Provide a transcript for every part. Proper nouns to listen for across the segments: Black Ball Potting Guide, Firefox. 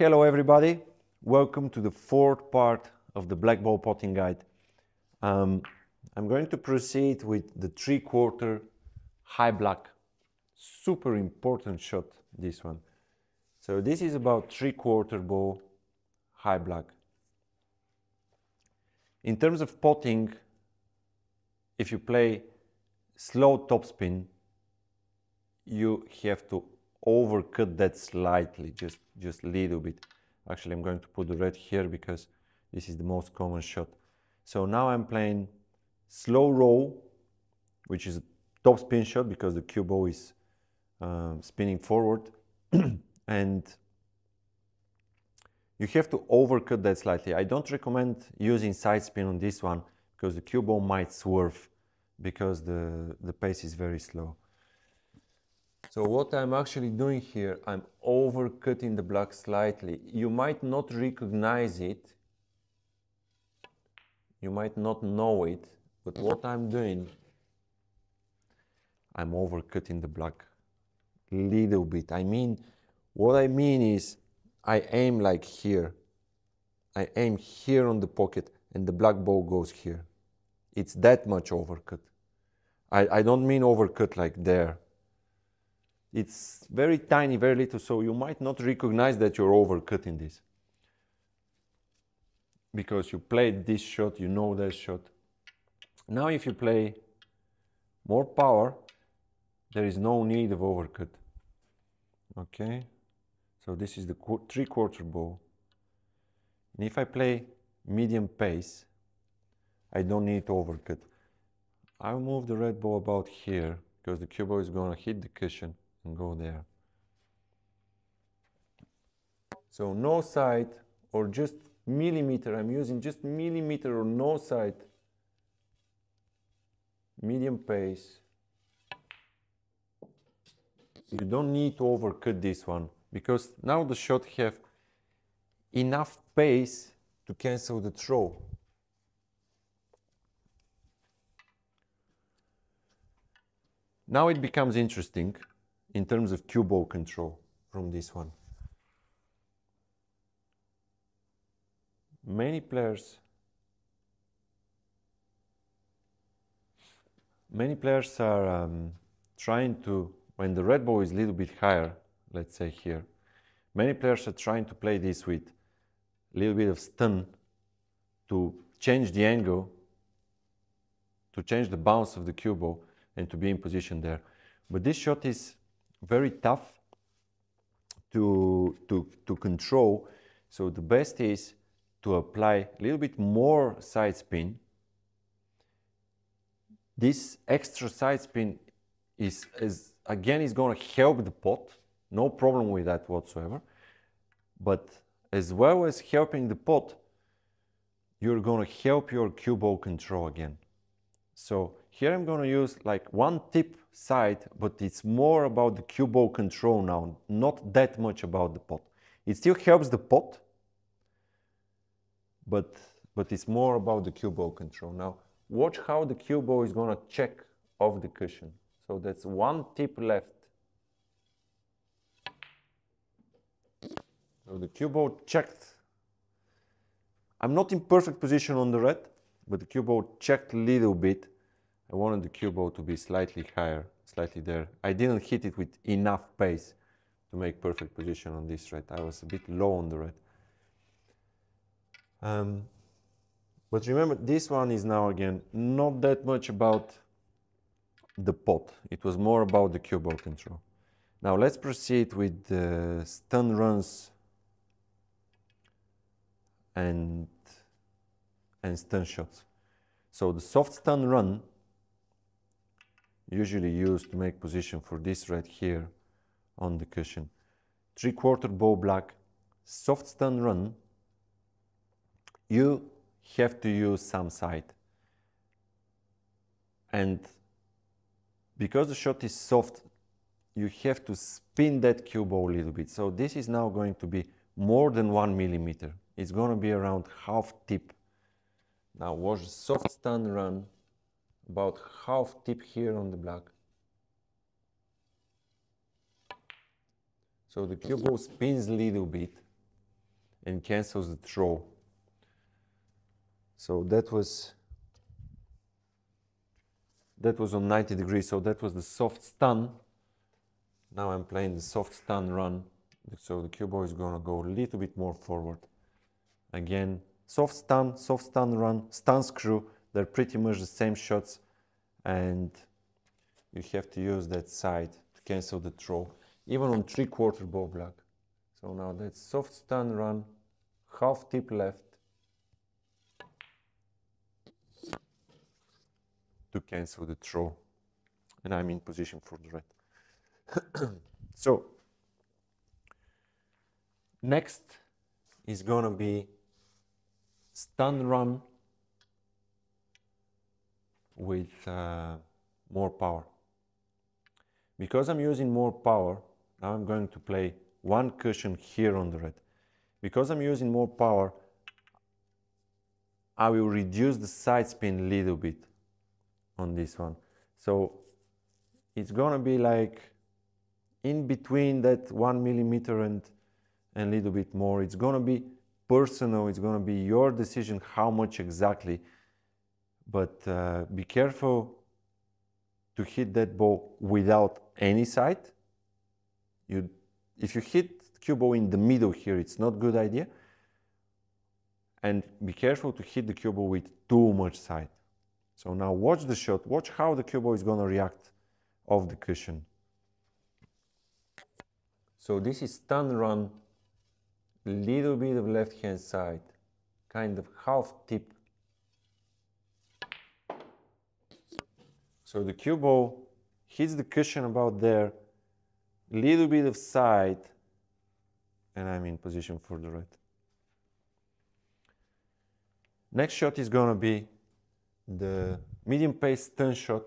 Hello everybody, welcome to the fourth part of the Black Ball Potting Guide. I'm going to proceed with the 3/4 high black. Super important shot, this one. So this is about 3/4 ball high black. In terms of potting, if you play slow topspin, you have to overcut that slightly, just a little bit. Actually, I'm going to put the red here because this is the most common shot. So now I'm playing slow roll, which is a top spin shot because the cue ball is spinning forward. And you have to overcut that slightly. I don't recommend using side spin on this one because the cue ball might swerve because the pace is very slow. So what I'm actually doing here, I'm overcutting the black slightly. You might not recognize it, you might not know it, but what I'm doing, I'm overcutting the black a little bit. I mean, what I mean is I aim like here. I aim here on the pocket and the black ball goes here. It's that much overcut. I don't mean overcut like there. It's very tiny, very little, so you might not recognize that you're overcutting this. Because you played this shot, you know that shot. Now if you play more power, there is no need of overcut. Okay, so this is the 3/4 ball. And if I play medium pace, I don't need to overcut. I'll move the red ball about here, because the cue ball is going to hit the cushion and go there. So no side or just millimeter, I'm using just millimeter or no side, medium pace. You don't need to overcut this one because now the shot have enough pace to cancel the throw. Now it becomes interesting in terms of cue ball control from this one. Many players are trying to, when the red ball is a little bit higher, let's say here, many players are trying to play this with a little bit of stun to change the angle, to change the bounce of the cue ball, and to be in position there. But this shot is very tough to control. So the best is to apply a little bit more side spin. This extra side spin is going to help the pot. No problem with that whatsoever. But as well as helping the pot, you're going to help your cue ball control again. So here I'm going to use like one tip side, but it's more about the cue ball control now, not that much about the pot. It still helps the pot, but it's more about the cue ball control. Now watch how the cue ball is going to check off the cushion. So that's one tip left. So the cue ball checked. I'm not in perfect position on the red, but the cue ball checked a little bit. I wanted the cue ball to be slightly higher, slightly there. I didn't hit it with enough pace to make perfect position on this red. I was a bit low on the red. But remember, this one is now again not that much about the pot. It was more about the cue ball control. Now let's proceed with the stun runs and stun shots. So the soft stun run, usually used to make position for this red here on the cushion. 3/4 ball black, soft stun run, you have to use some side. And because the shot is soft, you have to spin that cue ball a little bit. So this is now going to be more than 1 millimeter. It's going to be around half tip. Now watch the soft stun run, about half tip here on the black. So the cue ball spins a little bit, and cancels the throw. So that was on 90 degrees, so that was the soft stun. Now I'm playing the soft stun run, so the cue ball is going to go a little bit more forward. Again, soft stun run, stun screw, they're pretty much the same shots, and you have to use that side to cancel the throw, even on 3/4 ball black. So now that's soft stun run, half tip left to cancel the throw, and I'm in position for the red. So next is gonna be stun run with more power. Because I'm using more power, now I'm going to play one cushion here on the red. Because I'm using more power, I will reduce the side spin a little bit on this one. So it's gonna be like in between that 1 millimeter and a little bit more. It's gonna be personal, it's gonna be your decision how much exactly, but be careful to hit that ball without any side. If you hit cue ball in the middle here, it's not a good idea. And be careful to hit the cue ball with too much side. So now watch the shot, watch how the cue ball is going to react off the cushion. So this is stun run, little bit of left hand side, kind of half tip. So the cue ball hits the cushion about there, little bit of side, and I'm in position for the red. Next shot is going to be the medium pace stun shot.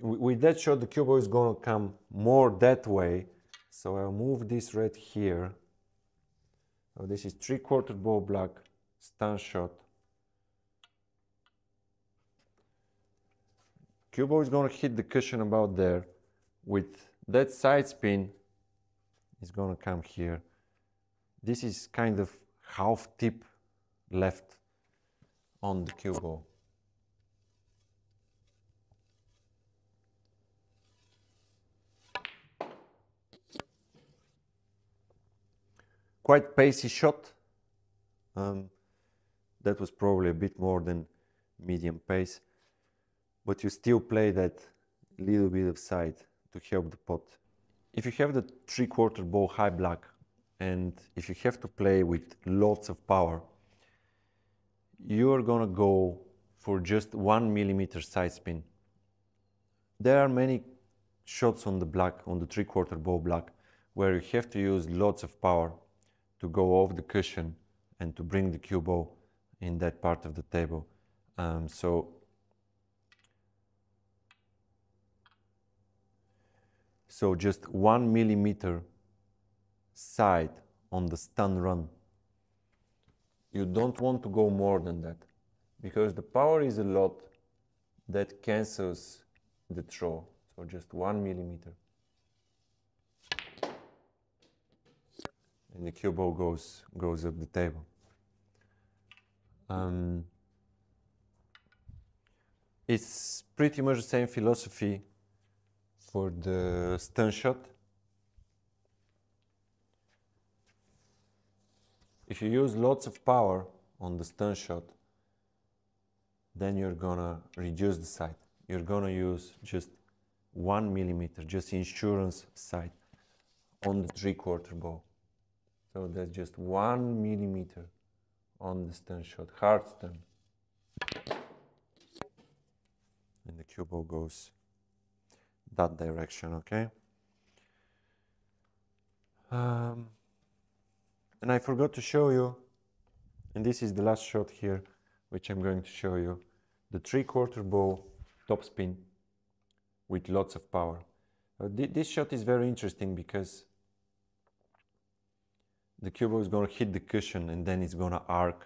With that shot, the cue ball is going to come more that way. So I'll move this red here. So this is 3/4 ball black stun shot. Cue ball is going to hit the cushion about there. With that side spin, it's going to come here. This is kind of half tip left on the cue ball. Quite pacey shot. That was probably a bit more than medium pace, but you still play that little bit of side to help the pot. If you have the 3/4 ball high black, and if you have to play with lots of power, you're gonna go for just 1 millimeter side spin. There are many shots on the black, on the 3/4 ball black, where you have to use lots of power to go off the cushion and to bring the cue ball in that part of the table. So just 1 millimeter side on the stun run. You don't want to go more than that, because the power is a lot that cancels the throw. So just 1 millimeter. And the cue ball goes up the table. It's pretty much the same philosophy for the stun shot. If you use lots of power on the stun shot, then you're gonna reduce the side. You're gonna use just 1 millimeter, just insurance side on the 3/4 ball. So that's just 1 millimeter on the stun shot, hard stun. And the cue ball goes that direction, okay? And I forgot to show you, and this is the last shot here, which I'm going to show you, the 3/4 ball topspin with lots of power. This shot is very interesting because the cue ball is going to hit the cushion and then it's going to arc.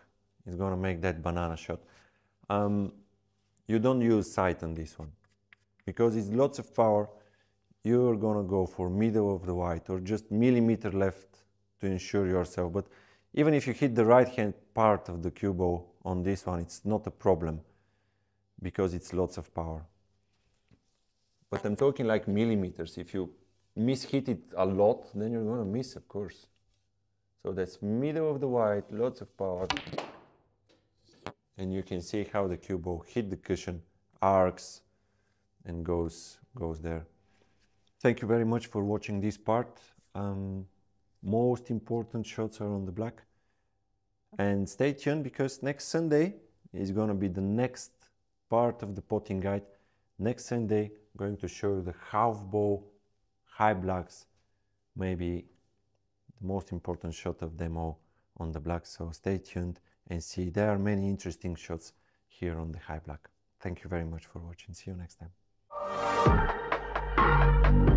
It's going to make that banana shot. You don't use sight on this one because it's lots of power. you're gonna go for middle of the white or just millimeter left to ensure yourself. But even if you hit the right hand part of the cue ball on this one, it's not a problem because it's lots of power. But I'm talking like millimeters. If you mishit it a lot, then you're gonna miss, of course. So that's middle of the white, lots of power. And you can see how the cue ball hit the cushion, arcs, and goes there. Thank you very much for watching this part. Most important shots are on the black. And stay tuned, because next Sunday is gonna be the next part of the potting guide. Next Sunday, I'm going to show you the half ball high blacks, maybe the most important shot of them all on the black. So stay tuned and see. There are many interesting shots here on the high black. Thank you very much for watching. See you next time.